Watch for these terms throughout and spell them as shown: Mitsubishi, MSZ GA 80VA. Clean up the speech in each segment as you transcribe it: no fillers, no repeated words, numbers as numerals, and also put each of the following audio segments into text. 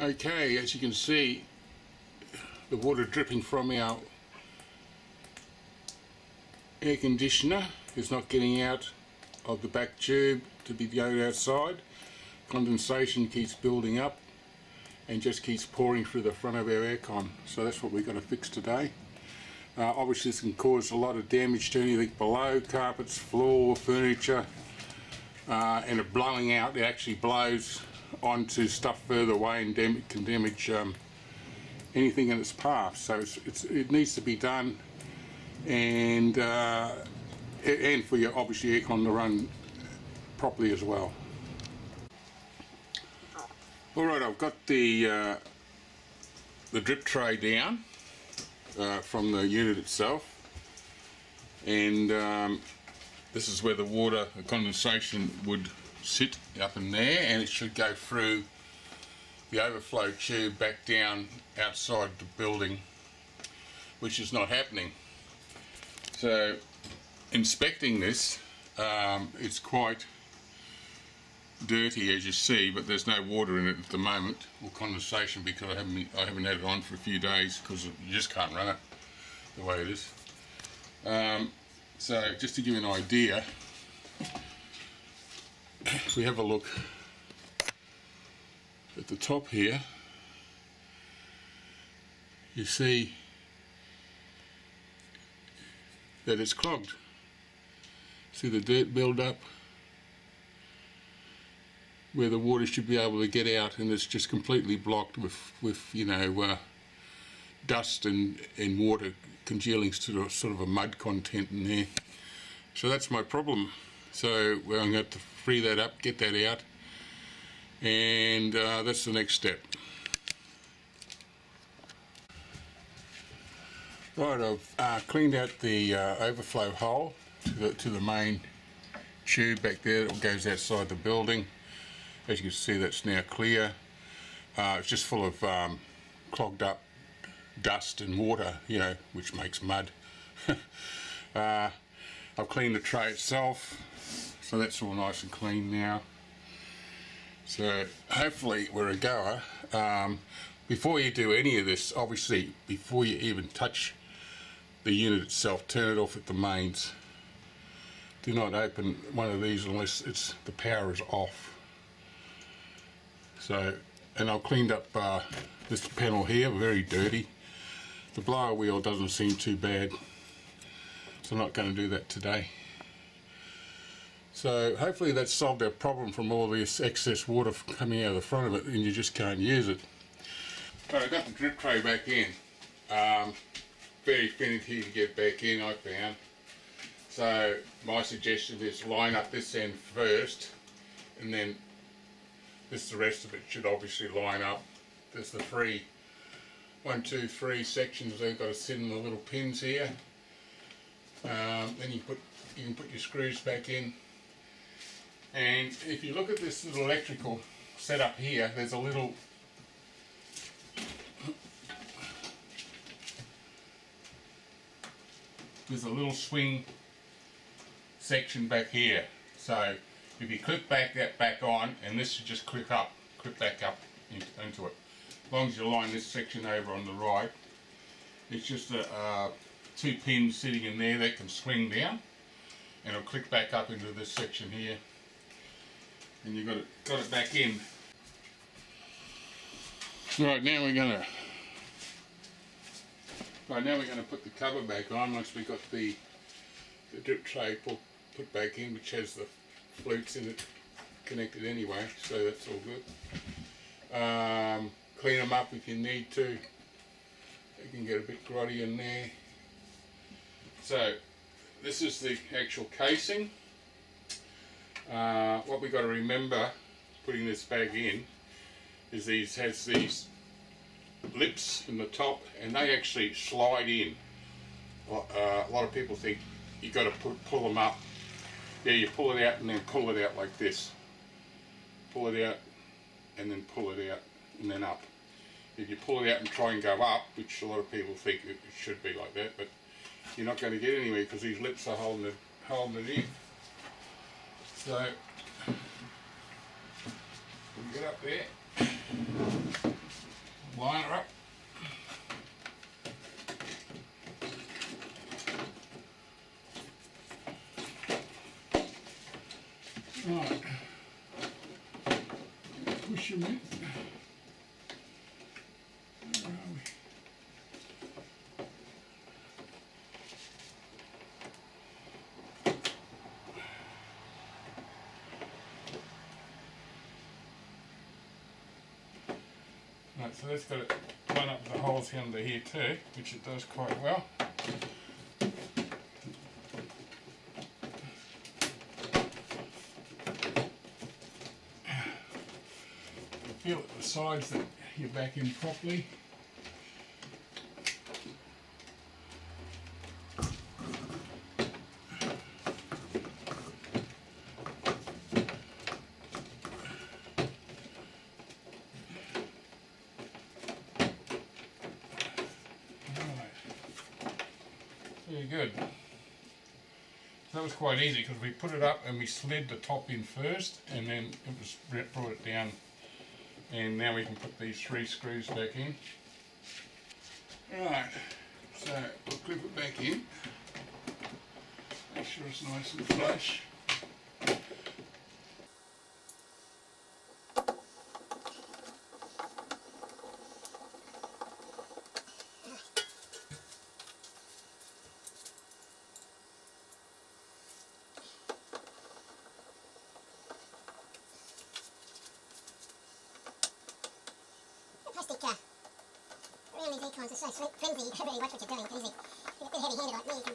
Okay, as you can see, the water dripping from our air conditioner is not getting out of the back tube to be going outside. Condensation keeps building up and just keeps pouring through the front of our aircon. So that's what we're going to fix today. Obviously this can cause a lot of damage to anything below, carpets, floor, furniture, and it blowing out, it actually blows onto stuff further away and can damage anything in its path. So it needs to be done, and for your obviously aircon to run properly as well. Alright, I've got the drip tray down from the unit itself, and this is where the water, the condensation would sit up in there, and it should go through the overflow tube back down outside the building, which is not happening. So inspecting this, it's quite dirty as you see, but there's no water in it at the moment, or condensation, because I haven't had it on for a few days, because you just can't run it the way it is. So just to give you an idea, if we have a look at the top here, you see that it's clogged. See the dirt build up where the water should be able to get out, and it's just completely blocked with you know, dust and water congealing to sort of a mud content in there. So that's my problem. So well, I'm going to have to free that up, get that out, and that's the next step. Right, I've cleaned out the overflow hole to the main tube back there that goes outside the building. As you can see, that's now clear. It's just full of clogged up dust and water, you know, which makes mud. I've cleaned the tray itself, so that's all nice and clean now. So hopefully we're a goer. Before you do any of this, obviously, before you even touch the unit itself, turn it off at the mains. Do not open one of these unless the power is off. So, and I've cleaned up this panel here, very dirty. The blower wheel doesn't seem too bad, so I'm not going to do that today. So hopefully that's solved our problem from all this excess water coming out of the front of it, and you just can't use it. But I got the drip tray back in. Very finicky to get back in, I found. So my suggestion is line up this end first, and then this, the rest of it should obviously line up. There's the three, 1, 2, 3 sections. They've got to sit in the little pins here. Then you can put your screws back in. And if you look at this little electrical setup here, there's a little swing section back here. So if you clip that back on, and this should just clip back up into it. As long as you line this section over on the right, it's just two pins sitting in there that can swing down, and it'll click back up into this section here, and you've got it back in. Right, now we're going to put the cover back on once we've got the drip tray put back in, which has the flutes in it connected anyway, so that's all good. Clean them up if you need to. They can get a bit grotty in there. So this is the actual casing. What we got to remember putting this back in is these lips in the top, and they actually slide in. A lot of people think you got to pull them up. Yeah, you pull it out and then pull it out like this. Pull it out and then pull it out and then up. If you pull it out and try and go up, which a lot of people think it should be like that, but you're not going to get anywhere because these lips are holding it in. So, we get up there. Line her up. Right. Push them in. Where are we? Right, so that's got to line up the holes under here too, which it does quite well. Feel at the sides that you back in properly. Alright, very good. So that was quite easy because we put it up and we slid the top in first and then it was brought it down. And now we can put these three screws back in. Right, so we'll clip it back in. Make sure it's nice and flush. It's so sweet, flimsy, you don't really watch what you're doing, because if you're a bit heavy-handed like me, you can easily break any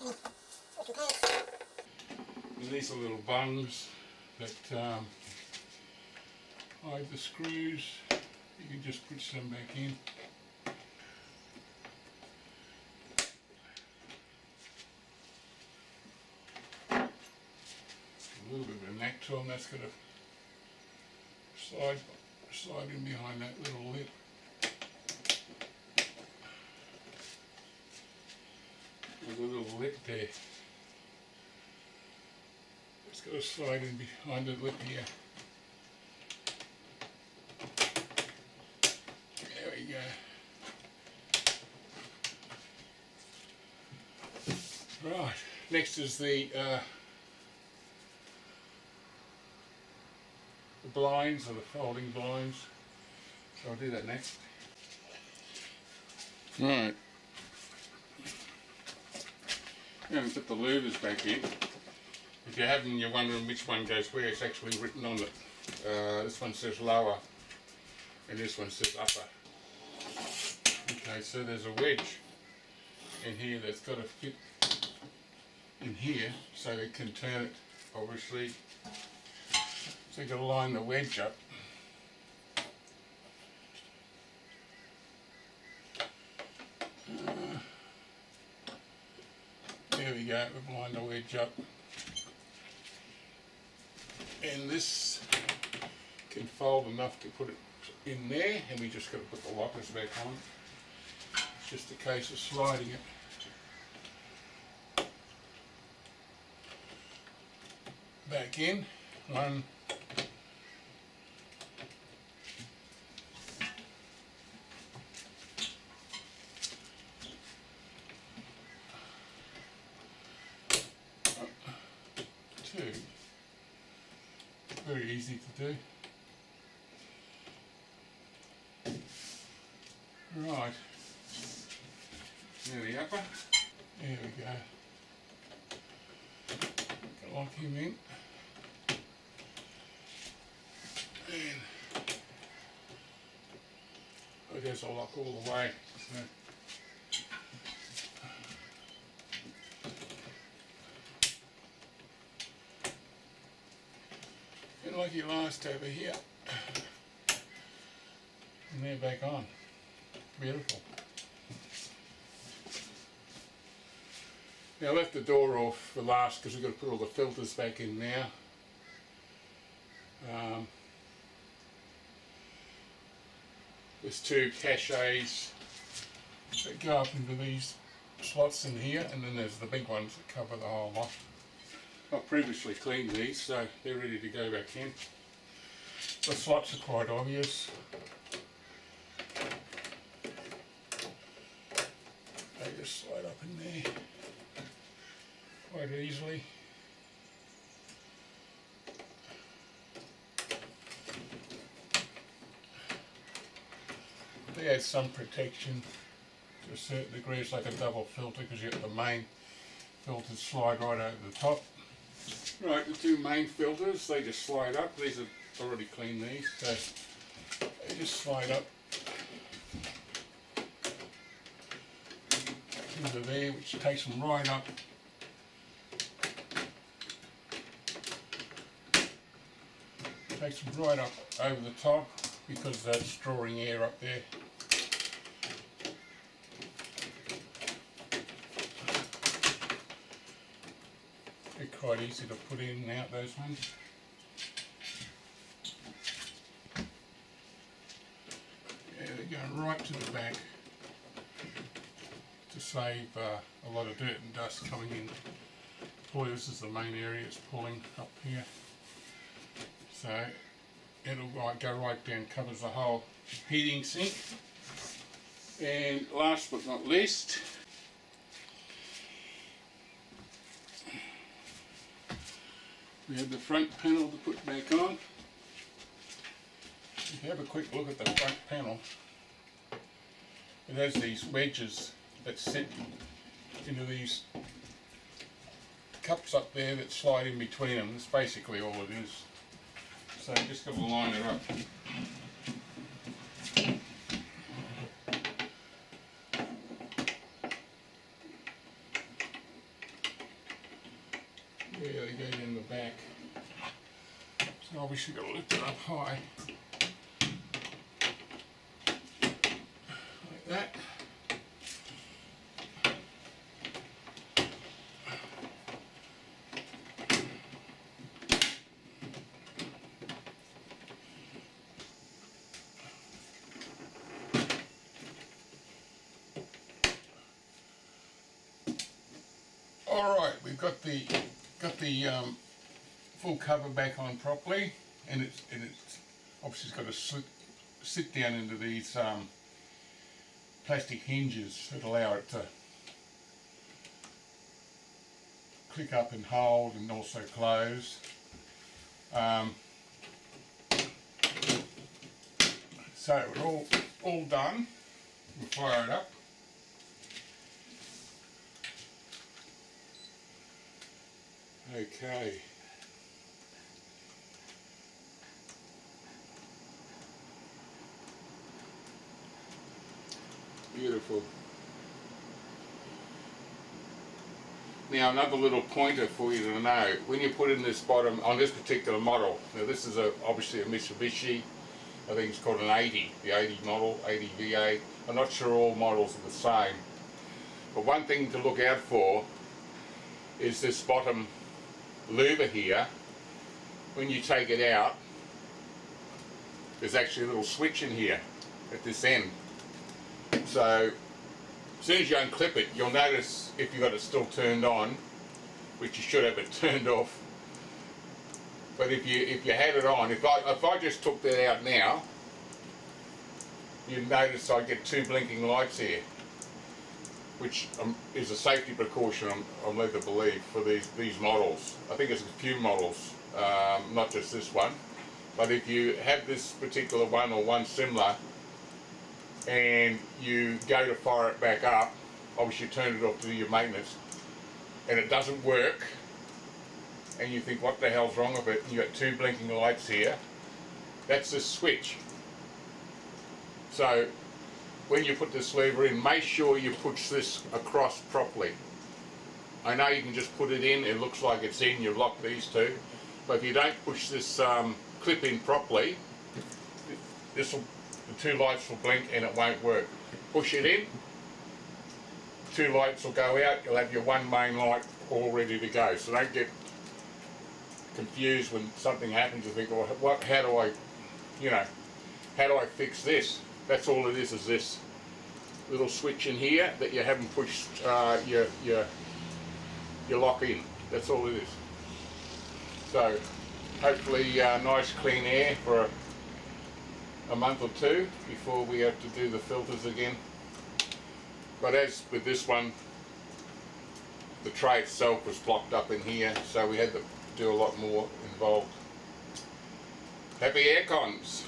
little components. These are little bungs that hide the screws. You can just put some back in. A little bit of a knack to them, that's going to slide in behind that little lip. There's a little lip there. It's got to slide in behind the lip here. There we go. Right, next is the blinds, or the folding blinds. So I'll do that next. Right. We haven't put the louvers back in. If you haven't, you're wondering which one goes where, it's actually written on it. This one says lower, and this one says upper. Okay, so there's a wedge in here that's got to fit in here, so we can turn it, obviously. So you've got to line the wedge up. There we go, we've lined the wedge up. And this can fold enough to put it in there, and we just got to put the lockers back on. It's just a case of sliding it. Back in. One. Two. Very easy to do. Right, near the upper, there we go, lock him in, and I guess I'll lock all the way, so. Like your last over here, and they're back on. Beautiful. Now I left the door off for last because we've got to put all the filters back in now. There's two cachets that go up into these slots in here, and then there's the big ones that cover the whole lot. I've previously cleaned these, so they're ready to go back in. The slots are quite obvious. just slide up in there quite easily. It adds some protection to a certain degree. It's like a double filter because you get the main filters slide right over the top. Right, the two main filters, they just slide up. These are already cleaned, these, so they just slide up into there, which takes them right up over the top because that's drawing air up there. They're quite easy to put in and out, those ones. Yeah, they're going right to the back to save a lot of dirt and dust coming in. Boy, this is the main area it's pulling up here. So it'll go right down, covers the whole heating sink. And last but not least, we have the front panel to put back on. If you have a quick look at the front panel, it has these wedges that sit into these cups up there that slide in between them. That's basically all it is. So you just got to line it up. Yeah, they go in the back. So I wish you could lift it up high. Like that. Alright, we've got the full cover back on properly, and it's obviously got to sit down into these plastic hinges that allow it to click up and hold and also close. So we're all done. We'll fire it up. Okay. Beautiful. Now another little pointer for you to know, when you put in this bottom, on this particular model, now this is obviously a Mitsubishi, I think it's called an 80, the 80 model, 80 VA, I'm not sure all models are the same, but one thing to look out for is this bottom louver here. When you take it out, there's actually a little switch in here at this end, so as soon as you unclip it, you'll notice if you've got it still turned on, which you should have it turned off, but if you had it on, if I just took that out now, you'd notice I get two blinking lights here, which is a safety precaution, I'm led to believe, for these models. I think it's a few models, not just this one. But if you have this particular one or one similar, and you go to fire it back up, obviously you turn it off to do your maintenance, and it doesn't work, and you think, what the hell's wrong with it? And you've got two blinking lights here. That's the switch. So when you put this lever in, make sure you push this across properly. I know you can just put it in, it looks like it's in, you lock these two, but if you don't push this clip in properly, the two lights will blink and it won't work. Push it in, two lights will go out, you'll have your one main light all ready to go. So don't get confused when something happens and think, well, how do I fix this? That's all it is this little switch in here that you haven't pushed your lock in. That's all it is. So hopefully nice clean air for a month or two before we have to do the filters again. But as with this one, the tray itself was blocked up in here, so we had to do a lot more involved. Happy air cons!